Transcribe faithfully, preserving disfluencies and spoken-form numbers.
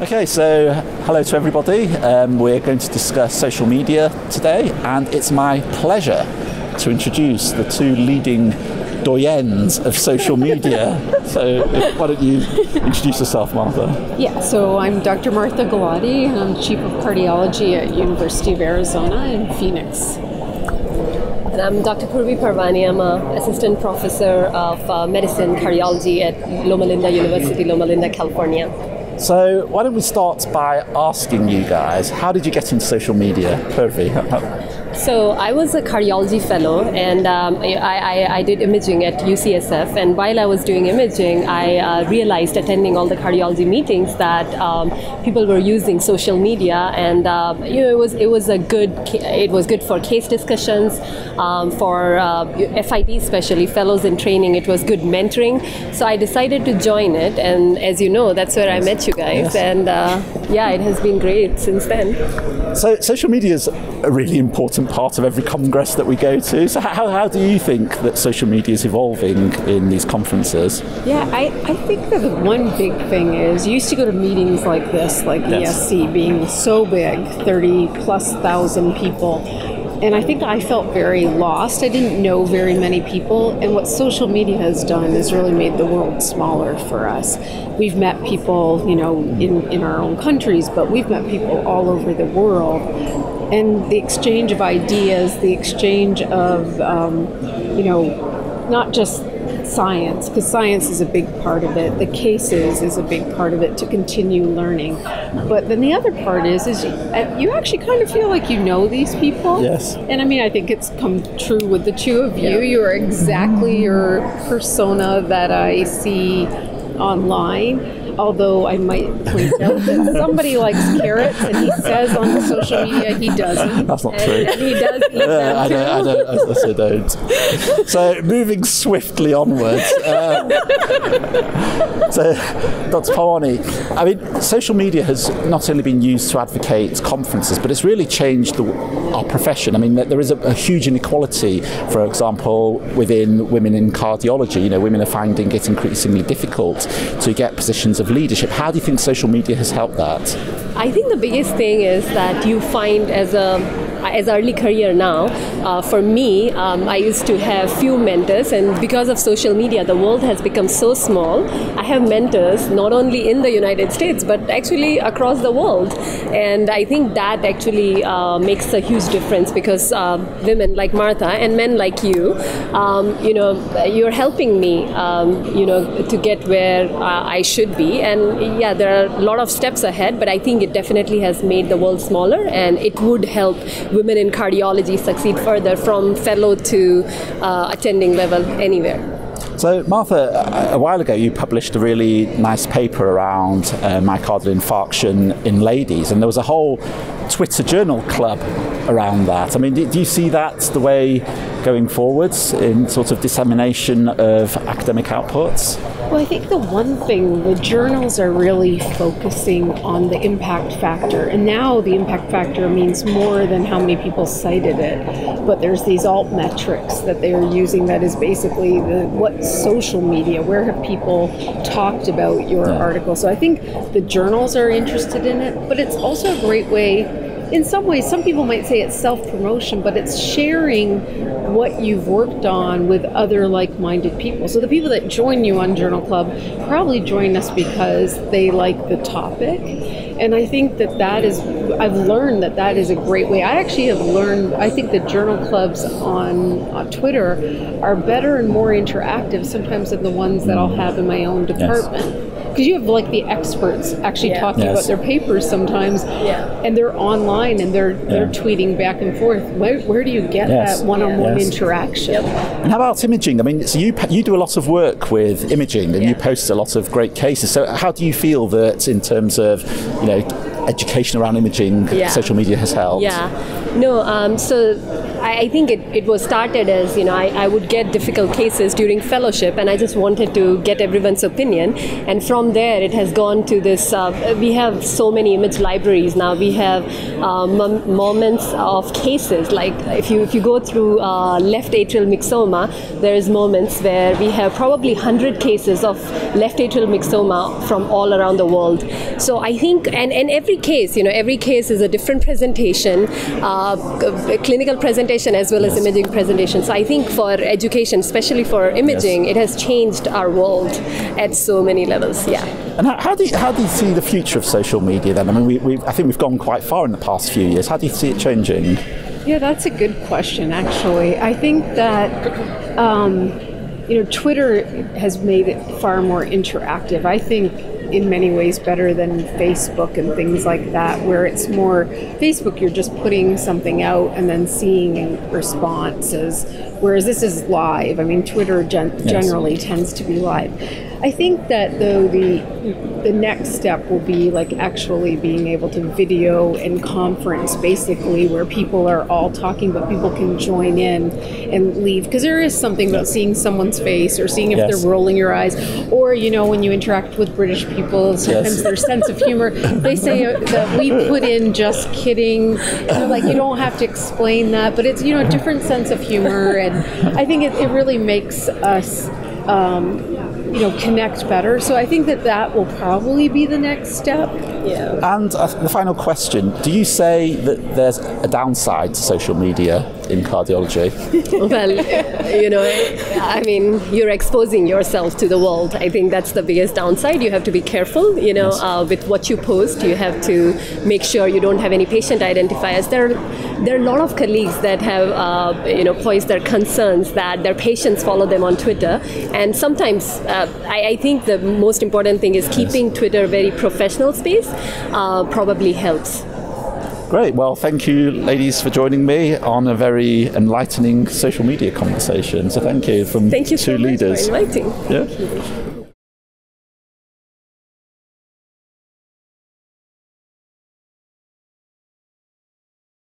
Okay, so hello to everybody. Um, we're going to discuss social media today, and it's my pleasure to introduce the two leading doyens of social media. So if, why don't you introduce yourself, Martha? Yeah, so I'm Doctor Martha Gulati. I'm Chief of Cardiology at University of Arizona in Phoenix. And I'm Doctor Purvi Parwani. I'm an Assistant Professor of uh, Medicine Cardiology at Loma Linda University, Loma Linda, California. So why don't we start by asking you guys, how did you get into social media, Purvi? So I was a cardiology fellow, and um, I, I, I did imaging at U C S F. And while I was doing imaging, I uh, realized, attending all the cardiology meetings, that um, people were using social media, and uh, you know, it was it was a good it was good for case discussions, um, for uh, F I D especially fellows in training. It was good mentoring. So I decided to join it, and as you know, that's where I met you guys. Yes. And uh, yeah, it has been great since then. So social media is a really important part of every congress that we go to. So how, how do you think that social media is evolving in these conferences? Yeah, I, I think that the one big thing is, you used to go to meetings like this, like yes. E S C being so big, thirty plus thousand people. And I think I felt very lost. I didn't know very many people. And what social media has done is really made the world smaller for us. We've met people, you know, in, in our own countries, but we've met people all over the world. And the exchange of ideas, the exchange of, um, you know, not just science, because science is a big part of it, the cases is a big part of it, to continue learning. But then the other part is, is you, you actually kind of feel like you know these people. Yes. And I mean, I think it's come true with the two of you. Yeah. You are exactly your persona that I see online. Although I might point out that somebody likes carrots, and he says on social media he doesn't. That's not and, true. And he does eat them I, don't, too. I, don't, I, I don't. So moving swiftly onwards. Um, so, Doctor Parwani, I mean, social media has not only been used to advocate conferences, but it's really changed the, our profession. I mean, there is a, a huge inequality, for example, within women in cardiology. You know, women are finding it increasingly difficult to get positions of leadership. How do you think social media has helped that? I think the biggest thing is that you find, as a as early career now, uh, for me, um, I used to have few mentors, and because of social media, the world has become so small. I have mentors not only in the United States, but actually across the world, and I think that actually uh, makes a huge difference, because uh, women like Martha and men like you, um, you know, you're helping me, um, you know, to get where uh, I should be. And yeah, there are a lot of steps ahead, but I think it definitely has made the world smaller, and it would help women in cardiology succeed further, from fellow to uh, attending level, anywhere. So Martha, a while ago you published a really nice paper around uh, myocardial infarction in ladies, and there was a whole Twitter journal club around that. I mean, do, do you see that's the way going forwards in sort of dissemination of academic outputs? Well, I think the one thing, the journals are really focusing on the impact factor, and now the impact factor means more than how many people cited it, but there's these alt metrics that they are using, that is basically the, what social media, where have people talked about your yeah. article. So I think the journals are interested in it, but it's also a great way. In some ways, some people might say it's self-promotion, but it's sharing what you've worked on with other like-minded people. So the people that join you on Journal Club probably join us because they like the topic. And I think that that is, I've learned that that is a great way. I actually have learned, I think the journal clubs on, on Twitter are better and more interactive sometimes than the ones that I'll have in my own department. Yes. Because you have like the experts actually yeah. talking yes. about their papers sometimes, yeah. and they're online and they're they're yeah. tweeting back and forth. Where, where do you get yes. that one-on-one yes. interaction? Yep. And how about imaging? I mean, so you you do a lot of work with imaging, and yeah. you post a lot of great cases. So how do you feel that in terms of, you know, education around imaging, yeah. social media has helped? Yeah. No. Um, so. I think it, it was started as, you know, I, I would get difficult cases during fellowship, and I just wanted to get everyone's opinion. And from there, it has gone to this, uh, we have so many image libraries now. We have uh, moments of cases, like if you, if you go through uh, left atrial myxoma, there is moments where we have probably one hundred cases of left atrial myxoma from all around the world. So I think, and, and every case, you know, every case is a different presentation, uh, a clinical presentation as well as yes. imaging presentation. So I think for education, especially for imaging, yes. it has changed our world at so many levels. Yeah. And how, how do you, how do you see the future of social media then? I mean, we, we I think we've gone quite far in the past few years. How do you see it changing? Yeah, that's a good question, actually. I think that um, you know, Twitter has made it far more interactive. I think in many ways better than Facebook and things like that, where it's more, Facebook you're just putting something out and then seeing responses, whereas this is live. I mean, Twitter gen yes. generally tends to be live. I think that though the the next step will be like actually being able to video and conference basically, where people are all talking but people can join in and leave, because there is something about seeing someone's face or seeing if yes. they're rolling your eyes, or you know, when you interact with British people sometimes yes. their sense of humor, they say uh, that we put in just kidding, so like you don't have to explain that, but it's, you know, a different sense of humor, and I think it, it really makes us um, you know, connect better. So I think that that will probably be the next step. Yeah. And uh, the final question, do you say that there's a downside to social media in cardiology? Well, you know, I mean, you're exposing yourself to the world. I think that's the biggest downside. You have to be careful, you know, yes. uh, with what you post. You have to make sure you don't have any patient identifiers. There are, there are a lot of colleagues that have, uh, you know, voiced their concerns that their patients follow them on Twitter. And sometimes uh, I, I think the most important thing is keeping yes. Twitter very professional space uh, probably helps. Great. Well, thank you, ladies, for joining me on a very enlightening social media conversation. So thank you from thank you two so leaders. Much for inviting. Yeah. Thank you.